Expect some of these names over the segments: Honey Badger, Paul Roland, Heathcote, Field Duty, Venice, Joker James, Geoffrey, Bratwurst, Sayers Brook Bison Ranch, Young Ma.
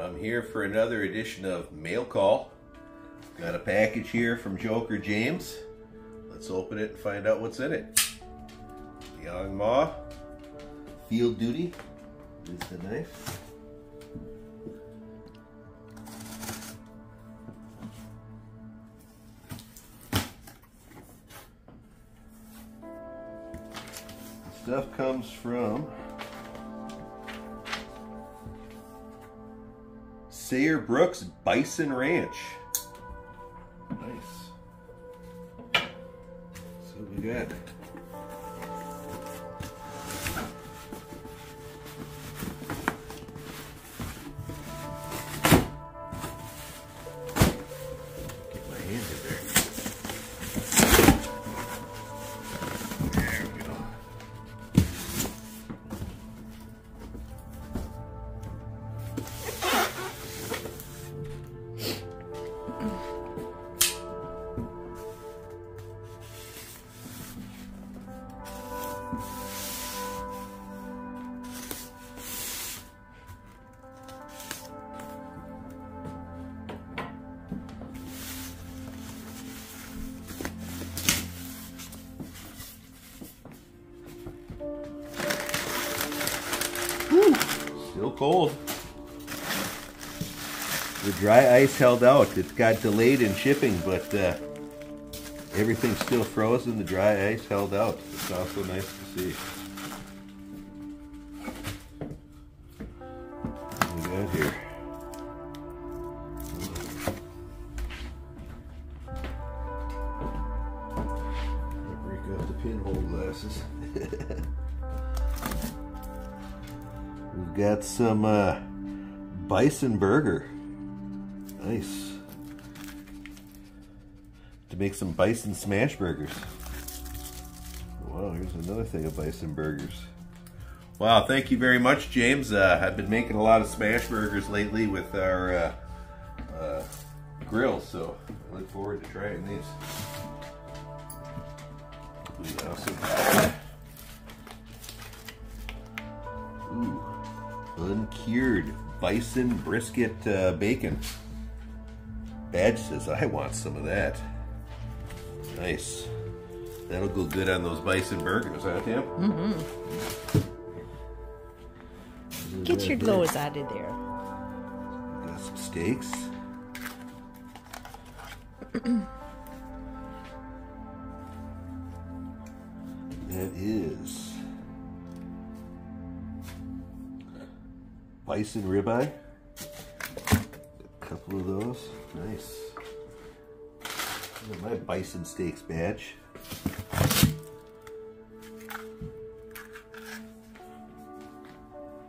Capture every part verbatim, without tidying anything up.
I'm here for another edition of Mail Call. Got a package here from Joker James. Let's open it and find out what's in it. Young Ma, Field Duty is the knife. Stuff comes from Sayers Brook Bison Ranch. Nice. So we got still cold. The dry ice held out. It got delayed in shipping, but uh, everything's still frozen. The dry ice held out. It's also nice to see. What do we got here? I'll break up the pinhole glasses. We've got some uh, bison burger. Nice. To make some bison smash burgers. Wow, here's another thing of bison burgers. Wow, thank you very much, James. Uh, I've been making a lot of smash burgers lately with our uh, uh, grill, so I look forward to trying these. We also got ooh. Uncured bison brisket uh, bacon. Badge says I want some of that. Nice. That'll go good on those bison burgers, huh, Tim? Mm-hmm. Get your glows out of there. Got some steaks. That is bison ribeye, a couple of those, nice. My bison steaks badge.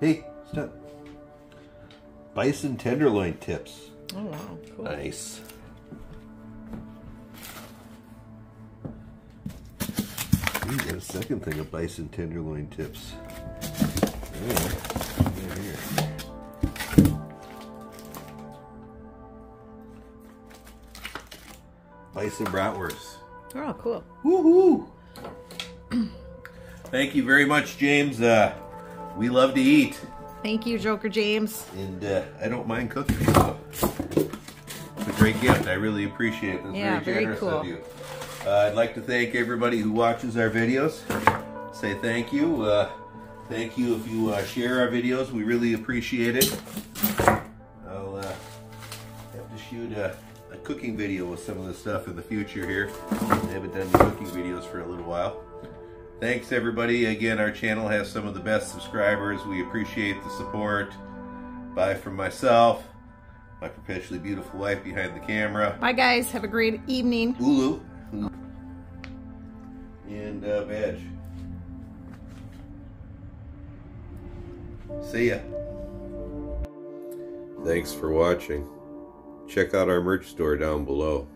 Hey, stop. Bison tenderloin tips. Oh wow, cool. Nice. We got a second thing of bison tenderloin tips. Yeah. Here. Bison bratwurst. Oh, cool. Woohoo! Thank you very much, James. Uh, we love to eat. Thank you, Joker James. And uh, I don't mind cooking, so it's a great gift. I really appreciate it. It's yeah, very generous very cool. of you. Uh, I'd like to thank everybody who watches our videos. Say thank you. Uh, Thank you if you uh, share our videos. We really appreciate it. I'll uh, have to shoot a, a cooking video with some of the stuff in the future here. I haven't done the cooking videos for a little while. Thanks, everybody. Again, our channel has some of the best subscribers. We appreciate the support. Bye from myself, my perpetually beautiful wife behind the camera. Bye, guys. Have a great evening. Ulu. And uh, Badge. See ya. Thanks for watching. Check out our merch store down below.